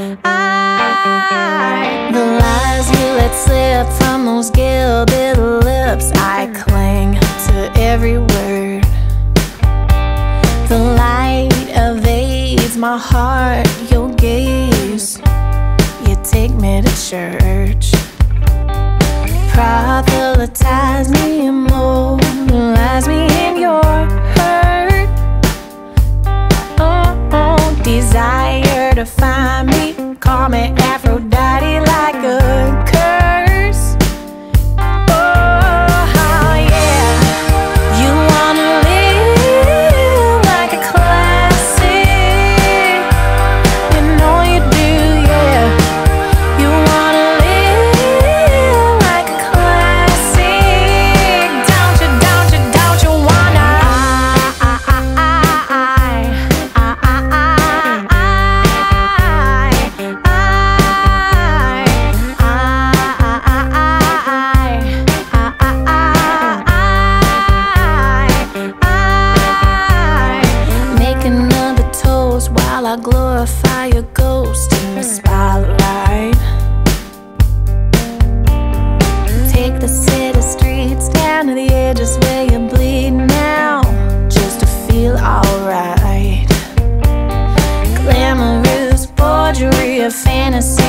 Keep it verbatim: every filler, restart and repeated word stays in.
I, the lies you let slip from those gilded lips, I cling to every word. The light evades my heart, your gaze, you take me to church. Proselytize me and mobilize me in your hurt. Oh, oh, desire to find me, call me Aphrodite like a curse. Oh, oh yeah, you wanna live like a classic, you know you do, yeah. You wanna live like a classic, don't you, don't you, don't you wanna? I, I, I, I, I, I, I, I. I glorify your ghost in the spotlight. Take the city streets down to the edges where you bleed now, just to feel alright. Glamorous forgery of fantasy.